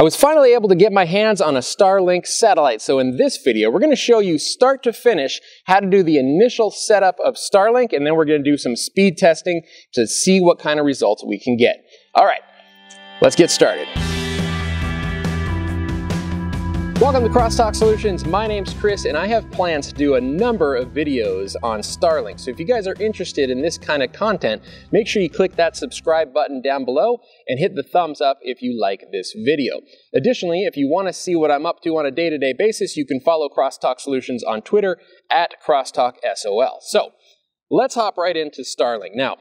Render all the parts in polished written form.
I was finally able to get my hands on a Starlink satellite, so in this video we're going to show you start to finish how to do the initial setup of Starlink, and then we're going to do some speed testing to see what kind of results we can get. Alright, let's get started. Welcome to Crosstalk Solutions. My name's Chris and I have plans to do a number of videos on Starlink. So if you guys are interested in this kind of content, make sure you click that subscribe button down below and hit the thumbs up if you like this video. Additionally, if you want to see what I'm up to on a day-to-day basis, you can follow Crosstalk Solutions on Twitter at CrosstalkSOL. So let's hop right into Starlink. Now,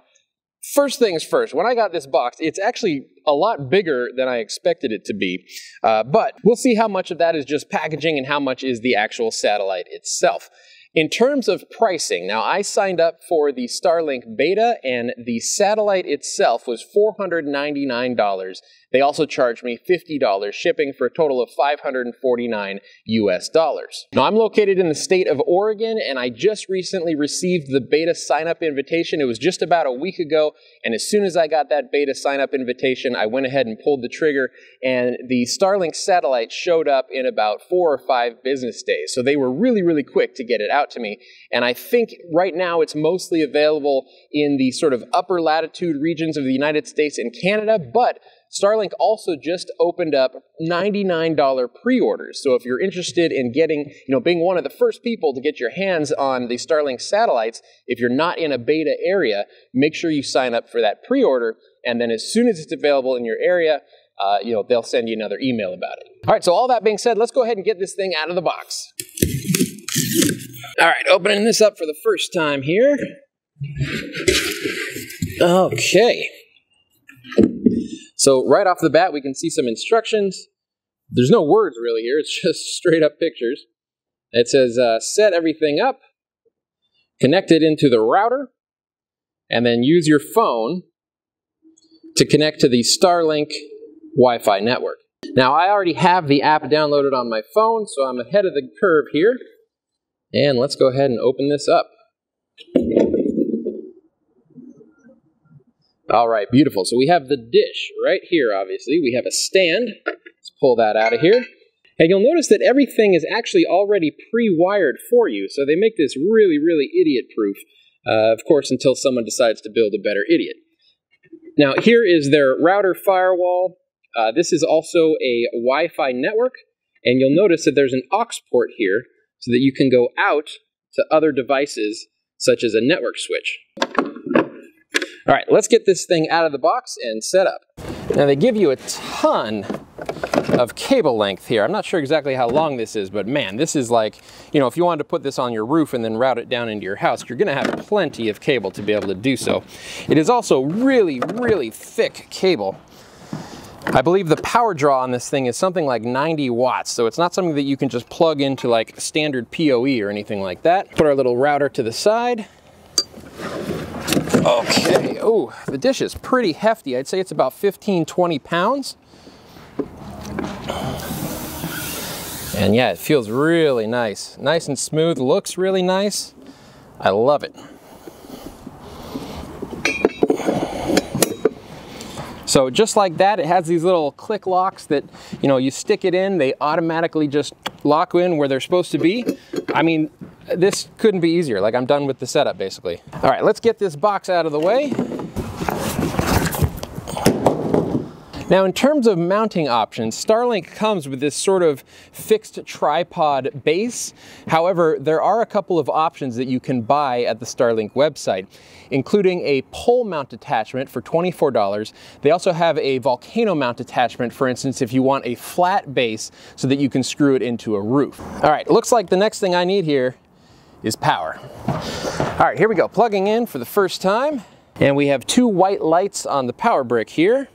first things first, when I got this box, it's actually a lot bigger than I expected it to be, but we'll see how much of that is just packaging and how much is the actual satellite itself. In terms of pricing, now I signed up for the Starlink beta and the satellite itself was $499. They also charged me $50 shipping for a total of $549. Now I'm located in the state of Oregon and I just recently received the beta sign-up invitation. It was just about a week ago, and as soon as I got that beta sign-up invitation, I went ahead and pulled the trigger, and the Starlink satellite showed up in about 4 or 5 business days. So they were really, really quick to get it out to me, and I think right now it's mostly available in the sort of upper latitude regions of the United States and Canada, but Starlink also just opened up $99 pre-orders. So if you're interested in getting, being one of the first people to get your hands on the Starlink satellites, if you're not in a beta area, make sure you sign up for that pre-order, and then as soon as it's available in your area, they'll send you another email about it. All right, so all that being said, let's go ahead and get this thing out of the box. All right, opening this up for the first time here. Okay. So right off the bat, we can see some instructions. There's no words really here. It's just straight up pictures. It says set everything up, connect it into the router, and then use your phone to connect to the Starlink Wi-Fi network. Now, I already have the app downloaded on my phone, so I'm ahead of the curve here. And let's go ahead and open this up. All right, beautiful. So we have the dish right here, obviously. We have a stand. Let's pull that out of here. And you'll notice that everything is actually already pre-wired for you. So they make this really, really idiot-proof, of course, until someone decides to build a better idiot. Now, here is their router firewall. This is also a Wi-Fi network. And you'll notice that there's an aux port here so that you can go out to other devices, such as a network switch. All right, let's get this thing out of the box and set up. Now they give you a ton of cable length here. I'm not sure exactly how long this is, but man, this is like, if you wanted to put this on your roof and then route it down into your house, you're gonna have plenty of cable to be able to do so. It is also really, really thick cable. I believe the power draw on this thing is something like 90 watts, so it's not something that you can just plug into like standard PoE or anything like that. Put our little router to the side. Okay, oh, the dish is pretty hefty. I'd say it's about 15, 20 pounds. And yeah, it feels really nice. Nice and smooth, looks really nice. I love it. So just like that, it has these little click locks that, you stick it in, they automatically just lock in where they're supposed to be. I mean, this couldn't be easier. Like, I'm done with the setup, basically. All right, let's get this box out of the way. Now, in terms of mounting options, Starlink comes with this sort of fixed tripod base. However, there are a couple of options that you can buy at the Starlink website, including a pole mount attachment for $24. They also have a volcano mount attachment, for instance, if you want a flat base so that you can screw it into a roof. All right, looks like the next thing I need here is power. All right, here we go, plugging in for the first time. And we have 2 white lights on the power brick here.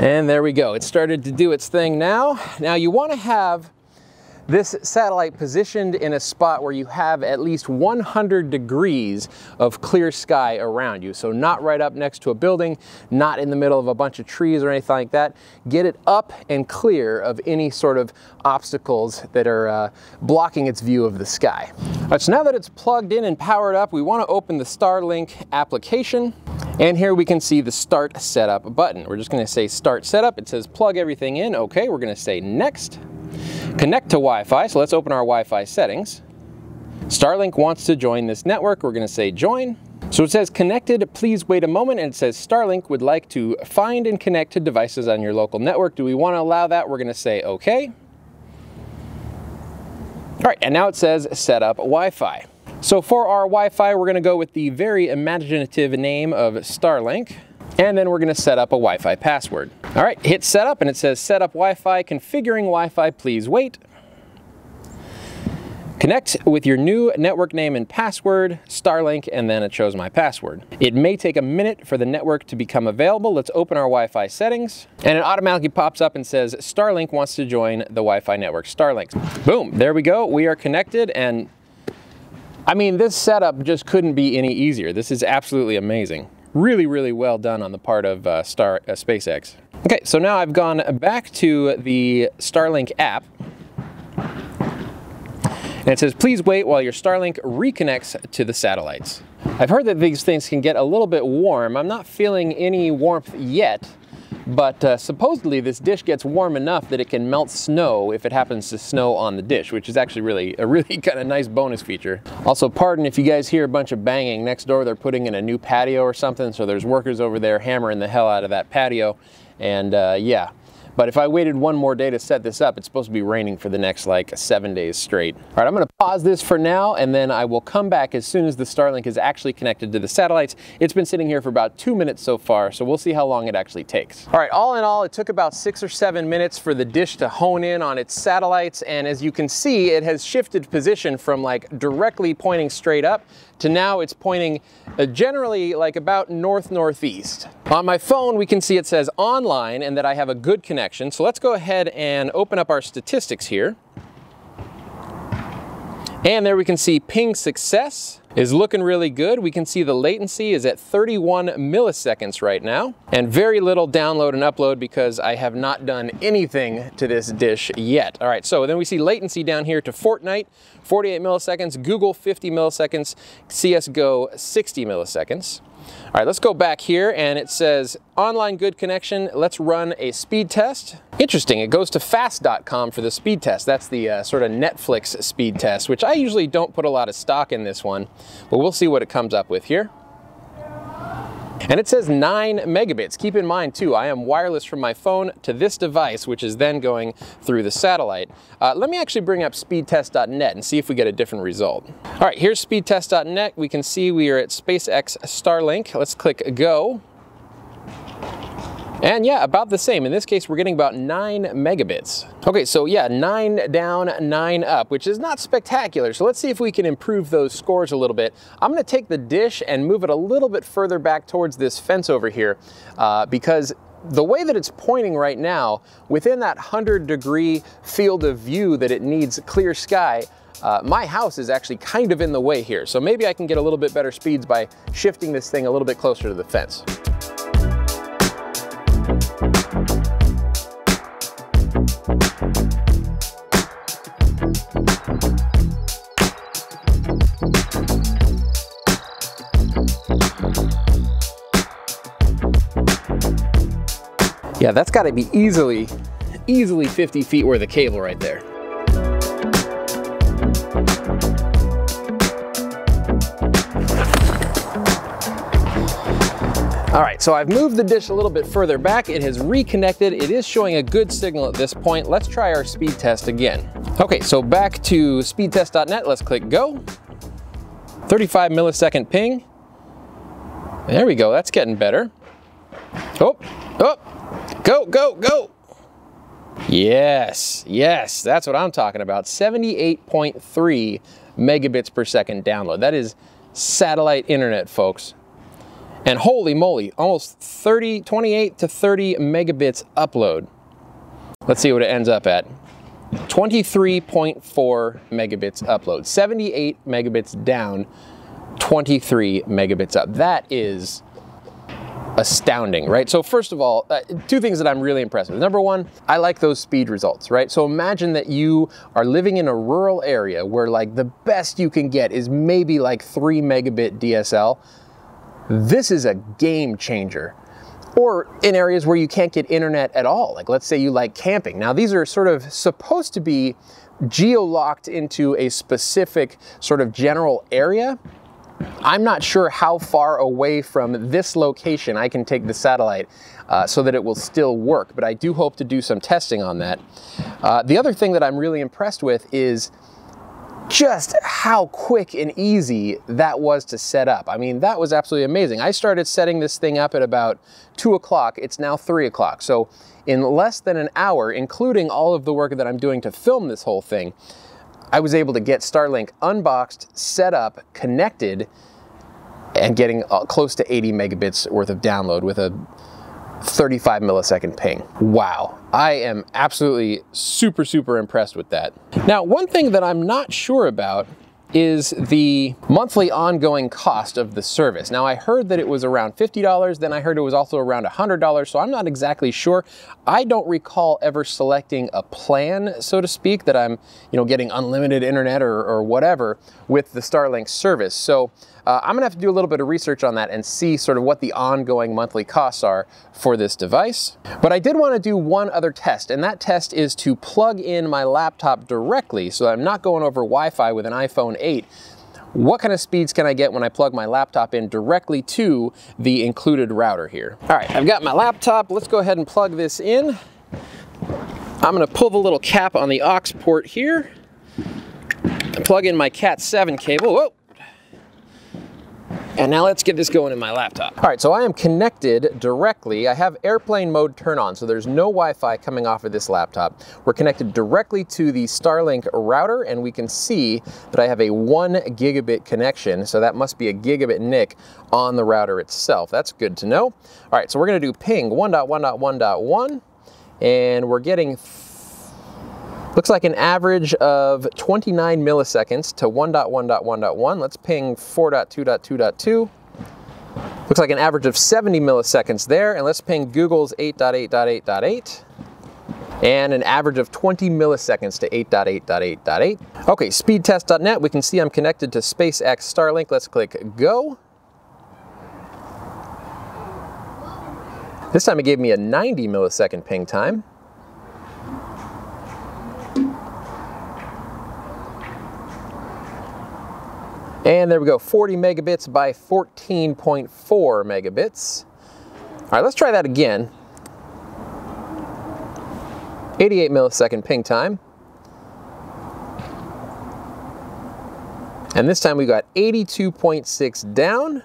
And there we go, it started to do its thing now. Now you want to have this satellite positioned in a spot where you have at least 100 degrees of clear sky around you. So not right up next to a building, not in the middle of a bunch of trees or anything like that. Get it up and clear of any sort of obstacles that are blocking its view of the sky. All right, so now that it's plugged in and powered up, we want to open the Starlink application. And here we can see the start setup button. We're just going to say start setup. It says plug everything in. Okay, we're going to say next. Connect to Wi-Fi. So let's open our Wi-Fi settings. Starlink wants to join this network. We're going to say join. So it says connected, please wait a moment, and it says Starlink would like to find and connect to devices on your local network. Do we want to allow that? We're going to say okay. All right, and now it says set up Wi-Fi. So for our Wi-Fi, we're going to go with the very imaginative name of Starlink, and then we're going to set up a Wi-Fi password. All right, hit setup, and it says set up Wi-Fi, configuring Wi-Fi, please wait. Connect with your new network name and password, Starlink, and then it shows my password. It may take a minute for the network to become available. Let's open our Wi-Fi settings, and it automatically pops up and says, Starlink wants to join the Wi-Fi network, Starlink. Boom, there we go, we are connected, and I mean, this setup just couldn't be any easier. This is absolutely amazing. Really, really well done on the part of SpaceX. Okay, so now I've gone back to the Starlink app, and it says, please wait while your Starlink reconnects to the satellites. I've heard that these things can get a little bit warm. I'm not feeling any warmth yet, but supposedly this dish gets warm enough that it can melt snow if it happens to snow on the dish, which is actually a really kind of nice bonus feature. Also, pardon if you guys hear a bunch of banging. Next door, they're putting in a new patio or something, so there's workers over there hammering the hell out of that patio, and yeah. But if I waited one more day to set this up, it's supposed to be raining for the next like 7 days straight. All right, I'm gonna pause this for now, and then I will come back as soon as the Starlink is actually connected to the satellites. It's been sitting here for about 2 minutes so far, so we'll see how long it actually takes. All right, all in all, it took about 6 or 7 minutes for the dish to hone in on its satellites, and as you can see, it has shifted position from like directly pointing straight up to now it's pointing generally like about north-northeast. On my phone, we can see it says online and that I have a good connection. So let's go ahead and open up our statistics here. And there we can see ping success is looking really good. We can see the latency is at 31 milliseconds right now, and very little download and upload because I have not done anything to this dish yet. All right, so then we see latency down here to Fortnite, 48 milliseconds, Google 50 milliseconds, CS:GO 60 milliseconds. All right, let's go back here, and it says online good connection. Let's run a speed test. Interesting, it goes to fast.com for the speed test. That's the sort of Netflix speed test, which I usually don't put a lot of stock in this one, but we'll see what it comes up with here. And it says 9 megabits. Keep in mind too, I am wireless from my phone to this device, which is then going through the satellite. Let me actually bring up speedtest.net and see if we get a different result. All right, here's speedtest.net. We can see we are at SpaceX Starlink. Let's click go. And yeah, about the same. In this case, we're getting about 9 megabits. Okay, so yeah, 9 down, 9 up, which is not spectacular. So let's see if we can improve those scores a little bit. I'm gonna take the dish and move it a little bit further back towards this fence over here because the way that it's pointing right now, within that 100-degree field of view that it needs clear sky, my house is actually kind of in the way here. So maybe I can get a little bit better speeds by shifting this thing a little bit closer to the fence. Yeah, that's got to be easily 50 feet worth of cable right there. All right, so I've moved the dish a little bit further back. It has reconnected. It is showing a good signal at this point. Let's try our speed test again. Okay, so back to speedtest.net. Let's click go. 35 millisecond ping. There we go. That's getting better. Oh, oh, go, go, go. Yes, yes, that's what I'm talking about. 78.3 megabits per second download. That is satellite internet, folks. And holy moly, almost 28 to 30 megabits upload. Let's see what it ends up at. 23.4 megabits upload. 78 megabits down, 23 megabits up. That is astounding, right? So first of all, two things that I'm really impressed with. Number one, I like those speed results, right? So imagine that you are living in a rural area where like the best you can get is maybe like 3 megabit DSL. This is a game changer. Or in areas where you can't get internet at all, like let's say you like camping. Now these are sort of supposed to be geo-locked into a specific sort of general area. I'm not sure how far away from this location I can take the satellite so that it will still work, but I do hope to do some testing on that. The other thing that I'm really impressed with is just how quick and easy that was to set up. I mean, that was absolutely amazing. I started setting this thing up at about 2 o'clock. It's now 3 o'clock. So in less than an hour, including all of the work that I'm doing to film this whole thing, I was able to get Starlink unboxed, set up, connected, and getting close to 80 megabits worth of download with a 35 millisecond ping. Wow, I am absolutely super impressed with that. Now, one thing that I'm not sure about is the monthly ongoing cost of the service. Now, I heard that it was around $50, then I heard it was also around $100, so I'm not exactly sure. I don't recall ever selecting a plan, so to speak, that I'm, you know, getting unlimited internet or whatever with the Starlink service. So I'm gonna have to do a little bit of research on that and see sort of what the ongoing monthly costs are for this device. But I did wanna do one other test, and that test is to plug in my laptop directly so that I'm not going over Wi-Fi with an iPhone 8. What kind of speeds can I get when I plug my laptop in directly to the included router here? All right, I've got my laptop. Let's go ahead and plug this in. I'm gonna pull the little cap on the aux port here and plug in my Cat 7 cable. Whoa. And now let's get this going in my laptop. All right, so I am connected directly. I have airplane mode turned on, so there's no Wi-Fi coming off of this laptop. We're connected directly to the Starlink router, and we can see that I have a 1 gigabit connection, so that must be a gigabit NIC on the router itself. That's good to know. All right, so we're gonna do ping 1.1.1.1, and we're getting looks like an average of 29 milliseconds to 1.1.1.1. Let's ping 4.2.2.2. Looks like an average of 70 milliseconds there. And let's ping Google's 8.8.8.8. And an average of 20 milliseconds to 8.8.8.8. Okay, speedtest.net. We can see I'm connected to SpaceX Starlink. Let's click go. This time it gave me a 90 millisecond ping time. And there we go, 40 megabits by 14.4 megabits. All right, let's try that again. 88 millisecond ping time. And this time we got 82.6 down.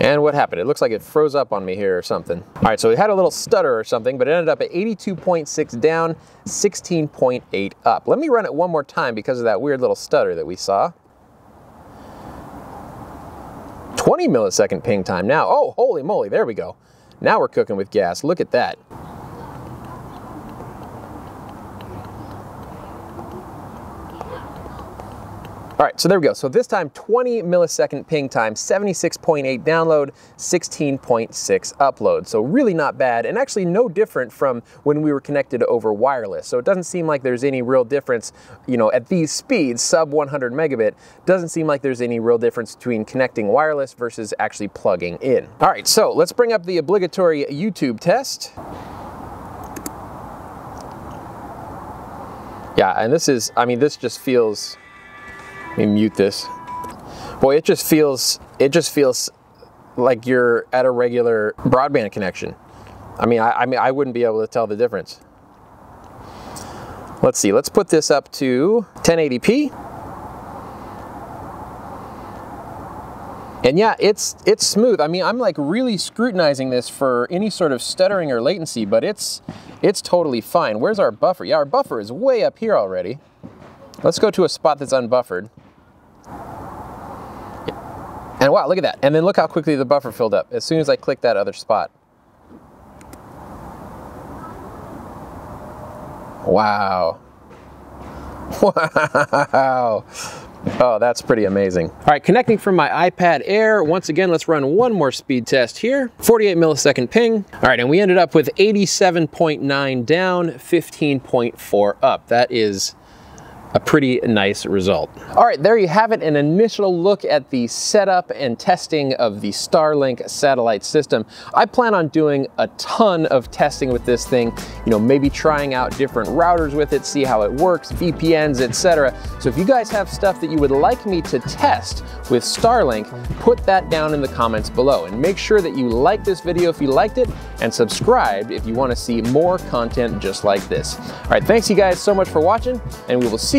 And what happened? It looks like it froze up on me here or something. All right, so we had a little stutter or something, but it ended up at 82.6 down, 16.8 up. Let me run it one more time because of that weird little stutter that we saw. 20 millisecond ping time now. Oh, holy moly, there we go. Now we're cooking with gas, look at that. All right, so there we go. So this time, 20 millisecond ping time, 76.8 download, 16.6 upload. So really not bad, and actually no different from when we were connected over wireless. So it doesn't seem like there's any real difference, you know, at these speeds, sub 100 megabit, doesn't seem like there's any real difference between connecting wireless versus actually plugging in. All right, so let's bring up the obligatory YouTube test. Yeah, and this is, I mean, this just feels, let me mute this. Boy, it just feels like you're at a regular broadband connection. I mean, I wouldn't be able to tell the difference. Let's see, let's put this up to 1080p. And yeah, it's smooth. I mean, I'm like really scrutinizing this for any sort of stuttering or latency, but it's totally fine. Where's our buffer? Yeah, our buffer is way up here already. Let's go to a spot that's unbuffered. And wow, look at that. And then look how quickly the buffer filled up as soon as I click that other spot. Wow. Wow. Oh, that's pretty amazing. All right, connecting from my iPad Air. Once again, let's run one more speed test here. 48 millisecond ping. All right, and we ended up with 87.9 down, 15.4 up. That is a pretty nice result. All right, there you have it, an initial look at the setup and testing of the Starlink satellite system. I plan on doing a ton of testing with this thing, you know, maybe trying out different routers with it, see how it works, VPNs, etc. So if you guys have stuff that you would like me to test with Starlink, put that down in the comments below, and make sure that you like this video if you liked it, and subscribe if you want to see more content just like this. All right, thanks you guys so much for watching, and we will see